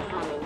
incoming.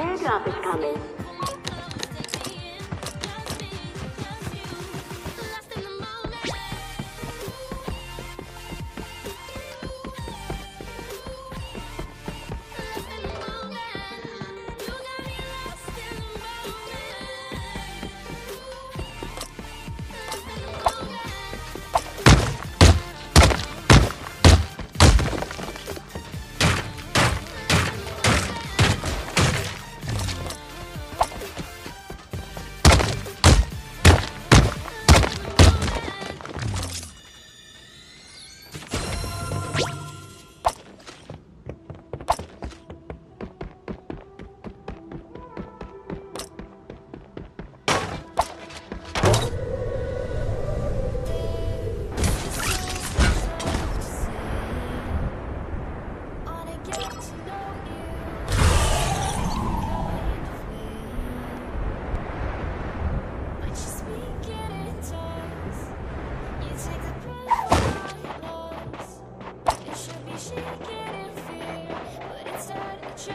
Airdrop is coming. Can you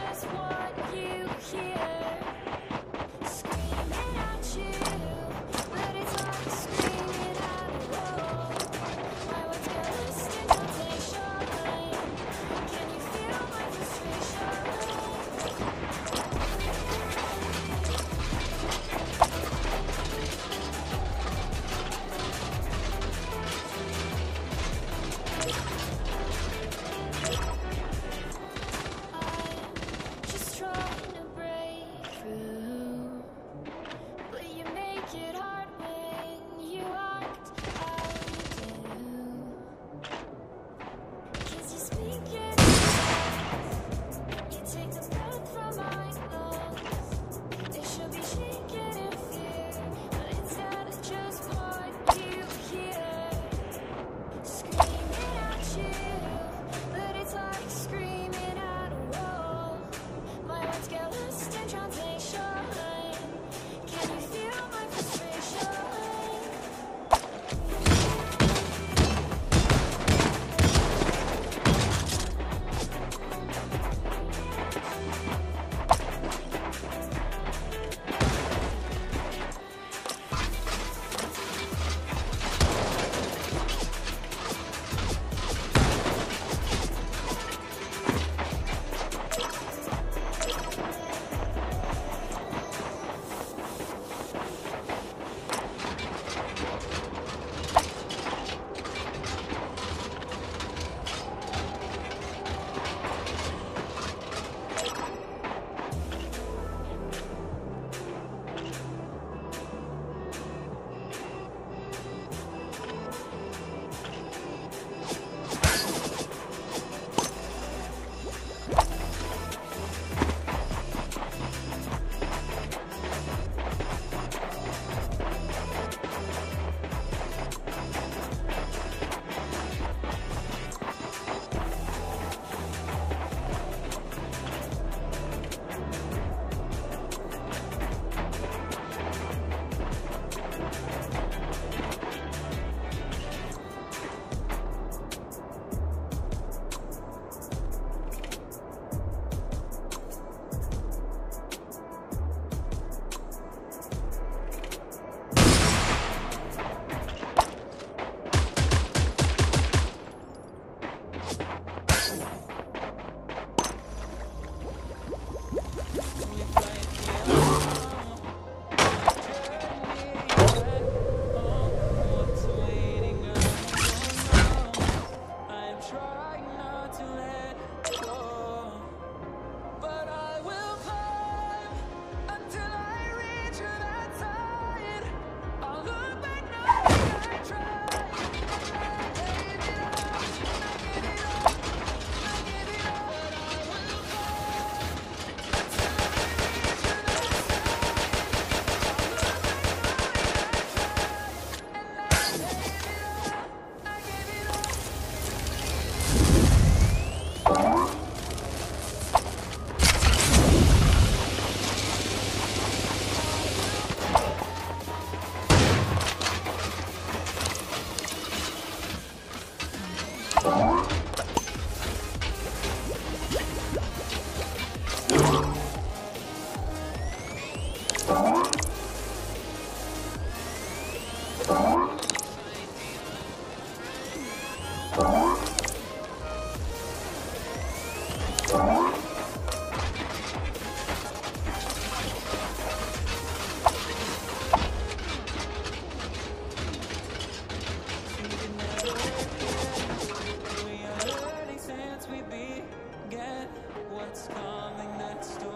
feel my frustration? What's coming next door?